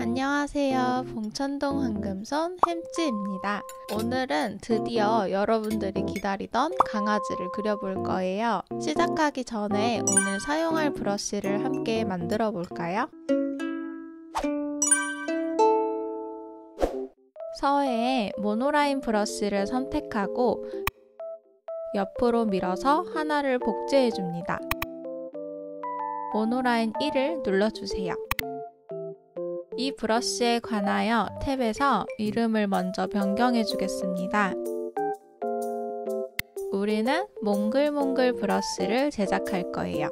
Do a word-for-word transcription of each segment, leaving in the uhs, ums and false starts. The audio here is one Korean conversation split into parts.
안녕하세요. 봉천동 황금손 햄찌입니다. 오늘은 드디어 여러분들이 기다리던 강아지를 그려볼 거예요. 시작하기 전에 오늘 사용할 브러쉬를 함께 만들어 볼까요? 서해에 모노라인 브러쉬를 선택하고 옆으로 밀어서 하나를 복제해 줍니다. 모노라인 일을 눌러주세요. 이 브러쉬에 관하여 탭에서 이름을 먼저 변경해 주겠습니다. 우리는 몽글몽글 브러쉬를 제작할 거예요.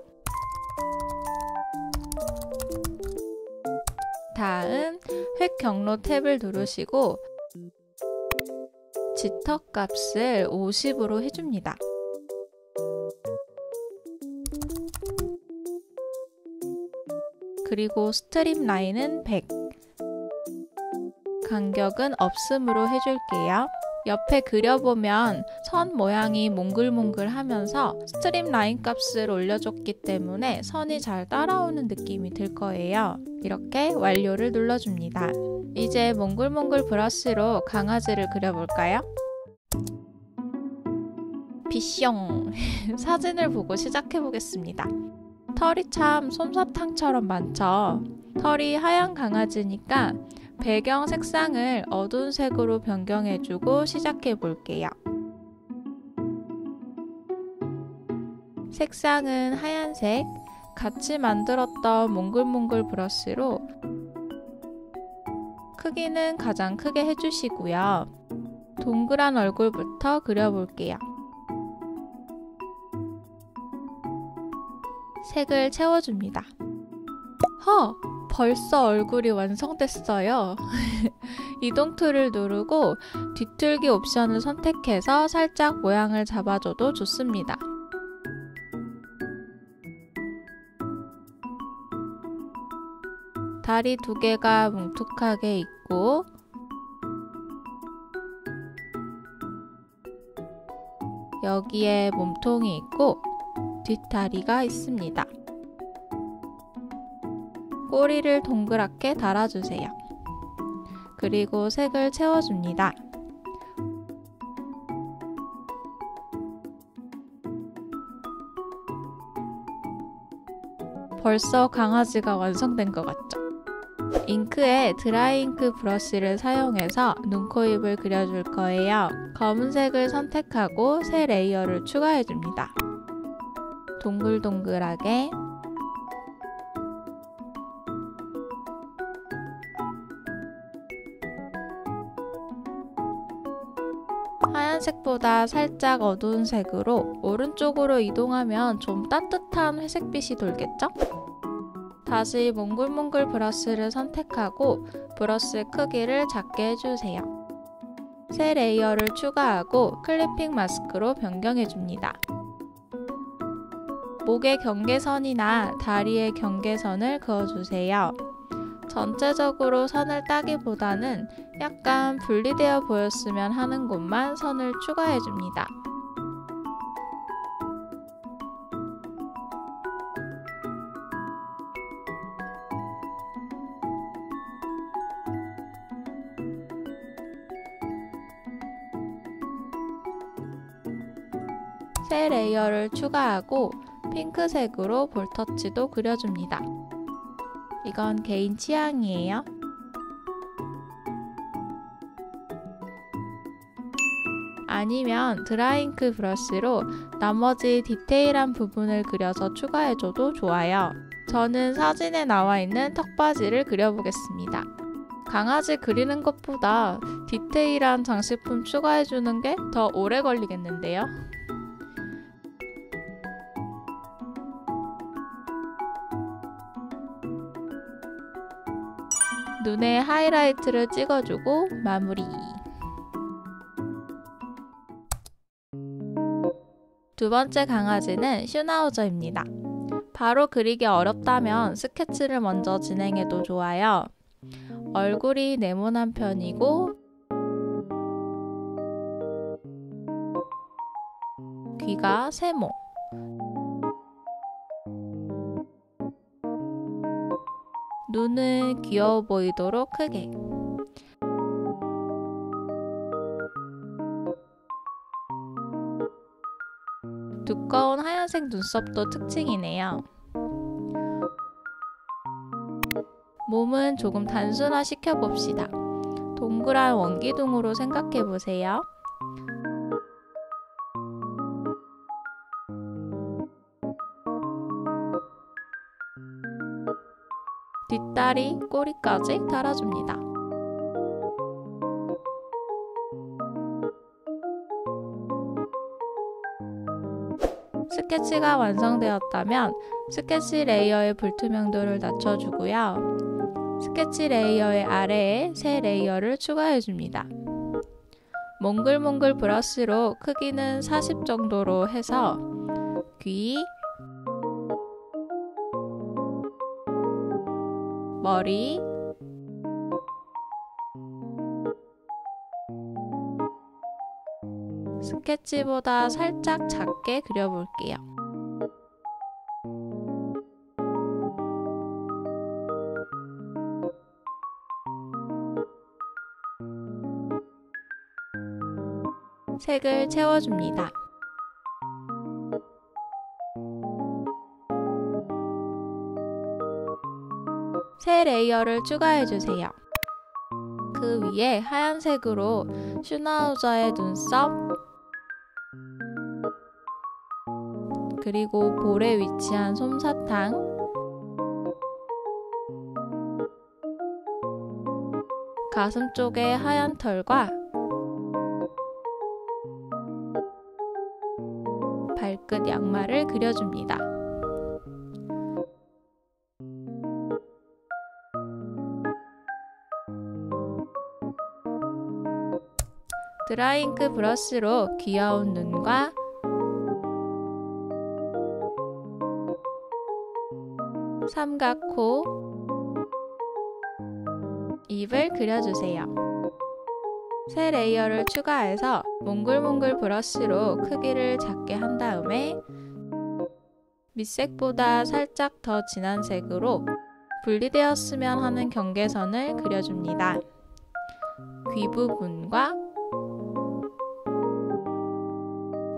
다음 획 경로 탭을 누르시고 지턱 값을 오십으로 해줍니다. 그리고 스트립 라인은 백, 간격은 없음으로 해줄게요. 옆에 그려보면 선 모양이 몽글몽글 하면서 스트립 라인 값을 올려줬기 때문에 선이 잘 따라오는 느낌이 들 거예요. 이렇게 완료를 눌러줍니다. 이제 몽글몽글 브러쉬로 강아지를 그려볼까요? 비숑! 사진을 보고 시작해보겠습니다. 털이 참 솜사탕처럼 많죠? 털이 하얀 강아지니까 배경 색상을 어두운 색으로 변경해주고 시작해볼게요. 색상은 하얀색, 같이 만들었던 몽글몽글 브러쉬로 크기는 가장 크게 해주시고요. 동그란 얼굴부터 그려볼게요. 색을 채워줍니다. 허! 벌써 얼굴이 완성됐어요. 이동 툴을 누르고 뒤틀기 옵션을 선택해서 살짝 모양을 잡아줘도 좋습니다. 다리 두 개가 뭉툭하게 있고 여기에 몸통이 있고 뒷다리가 있습니다. 꼬리를 동그랗게 달아주세요. 그리고 색을 채워줍니다. 벌써 강아지가 완성된 것 같죠? 잉크에 드라이잉크 브러쉬를 사용해서 눈, 코, 입을 그려줄 거예요. 검은색을 선택하고 새 레이어를 추가해줍니다. 동글동글하게 하얀색보다 살짝 어두운 색으로 오른쪽으로 이동하면 좀 따뜻한 회색빛이 돌겠죠? 다시 몽글몽글 브러쉬를 선택하고 브러쉬 크기를 작게 해주세요. 새 레이어를 추가하고 클리핑 마스크로 변경해줍니다. 목의 경계선이나 다리의 경계선을 그어주세요. 전체적으로 선을 따기보다는 약간 분리되어 보였으면 하는 곳만 선을 추가해줍니다. 새 레이어를 추가하고 핑크색으로 볼터치도 그려줍니다. 이건 개인 취향이에요. 아니면 드라잉크 브러쉬로 나머지 디테일한 부분을 그려서 추가해줘도 좋아요. 저는 사진에 나와 있는 턱받이를 그려보겠습니다. 강아지 그리는 것보다 디테일한 장식품 추가해주는 게 더 오래 걸리겠는데요? 눈에 하이라이트를 찍어주고 마무리! 두 번째 강아지는 슈나우저입니다. 바로 그리기 어렵다면 스케치를 먼저 진행해도 좋아요. 얼굴이 네모난 편이고 귀가 세모, 눈을 귀여워 보이도록 크게. 두꺼운 하얀색 눈썹도 특징이네요. 몸은 조금 단순화 시켜봅시다. 동그란 원기둥으로 생각해보세요. 뒷다리, 꼬리까지 달아줍니다. 스케치가 완성되었다면 스케치 레이어의 불투명도를 낮춰주고요. 스케치 레이어의 아래에 새 레이어를 추가해줍니다. 몽글몽글 브러쉬로 크기는 사십 정도로 해서 귀, 머리, 스케치보다 살짝 작게 그려볼게요. 색을 채워줍니다. 새 레이어를 추가해주세요. 그 위에 하얀색으로 슈나우저의 눈썹, 그리고 볼에 위치한 솜사탕, 가슴 쪽에 하얀 털과 발끝 양말을 그려줍니다. 드라잉크 브러쉬로 귀여운 눈과 삼각 코, 입을 그려주세요. 새 레이어를 추가해서 몽글몽글 브러쉬로 크기를 작게 한 다음에 밑색보다 살짝 더 진한 색으로 분리되었으면 하는 경계선을 그려줍니다. 귀 부분과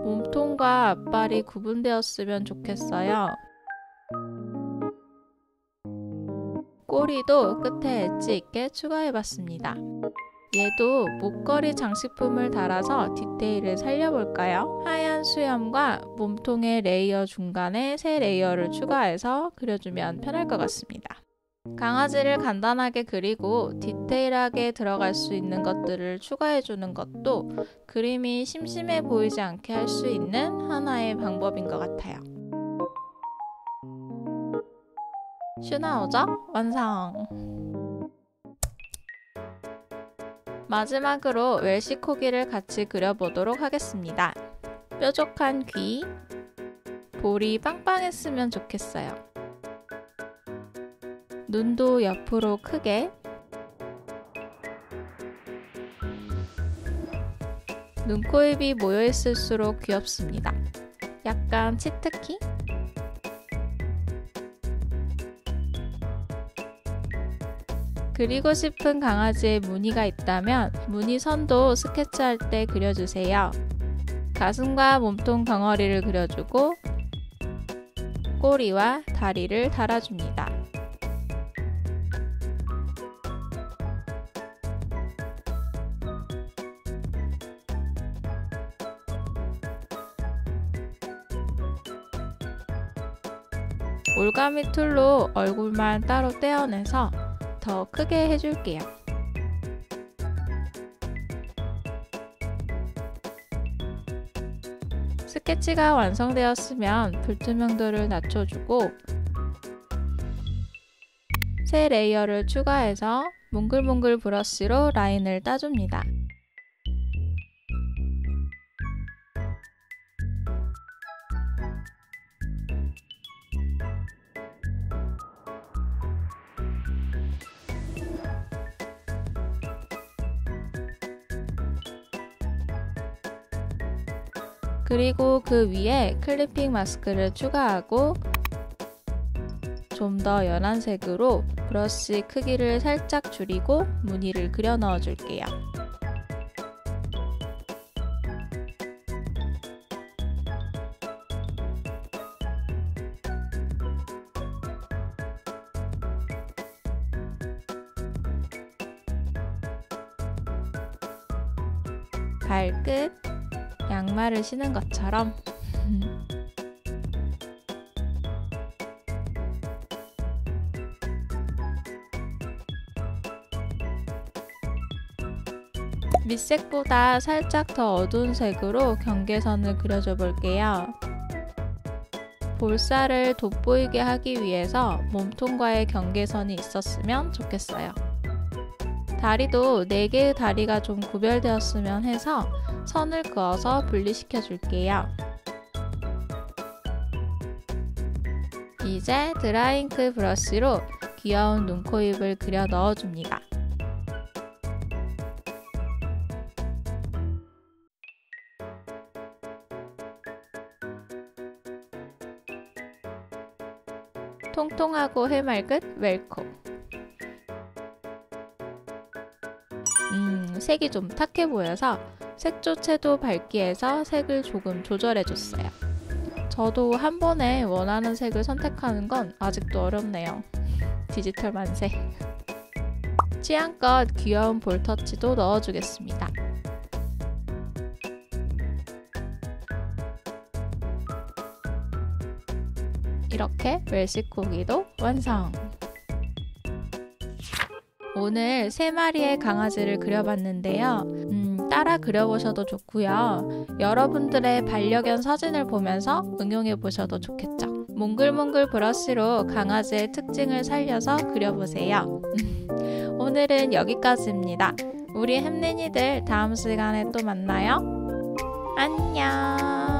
몸통과 앞발이 구분되었으면 좋겠어요. 꼬리도 끝에 엣지 있게 추가해봤습니다. 얘도 목걸이 장식품을 달아서 디테일을 살려볼까요? 하얀 수염과 몸통의 레이어 중간에 새 레이어를 추가해서 그려주면 편할 것 같습니다. 강아지를 간단하게 그리고 디테일하게 들어갈 수 있는 것들을 추가해주는 것도 그림이 심심해 보이지 않게 할 수 있는 하나의 방법인 것 같아요. 슈나우저 완성! 마지막으로 웰시코기를 같이 그려보도록 하겠습니다. 뾰족한 귀, 볼이 빵빵했으면 좋겠어요. 눈도 옆으로 크게, 눈, 코, 입이 모여있을수록 귀엽습니다. 약간 치트키? 그리고 싶은 강아지의 무늬가 있다면 무늬선도 스케치할 때 그려주세요. 가슴과 몸통 덩어리를 그려주고 꼬리와 다리를 달아줍니다. 올가미 툴로 얼굴만 따로 떼어내서 더 크게 해줄게요. 스케치가 완성되었으면 불투명도를 낮춰주고 새 레이어를 추가해서 몽글몽글 브러쉬로 라인을 따줍니다. 그리고 그 위에 클리핑 마스크를 추가하고 좀 더 연한 색으로 브러쉬 크기를 살짝 줄이고 무늬를 그려 넣어 줄게요. 발끝, 양말을 신은 것처럼 밑색보다 살짝 더 어두운 색으로 경계선을 그려줘 볼게요. 볼살을 돋보이게 하기 위해서 몸통과의 경계선이 있었으면 좋겠어요. 다리도 네 개의 다리가 좀 구별되었으면 해서 선을 그어서 분리시켜 줄게요. 이제 드라잉크 브러쉬로 귀여운 눈, 코, 입을 그려 넣어줍니다. 통통하고 해맑은 웰컴. 음, 색이 좀 탁해 보여서 색조 채도 밝기에서 색을 조금 조절해줬어요. 저도 한 번에 원하는 색을 선택하는 건 아직도 어렵네요. 디지털 만세. 취향껏 귀여운 볼터치도 넣어주겠습니다. 이렇게 웰시코기도 완성! 오늘 세 마리의 강아지를 그려봤는데요. 음, 따라 그려보셔도 좋고요. 여러분들의 반려견 사진을 보면서 응용해보셔도 좋겠죠. 몽글몽글 브러쉬로 강아지의 특징을 살려서 그려보세요. 오늘은 여기까지입니다. 우리 햄린이들 다음 시간에 또 만나요. 안녕.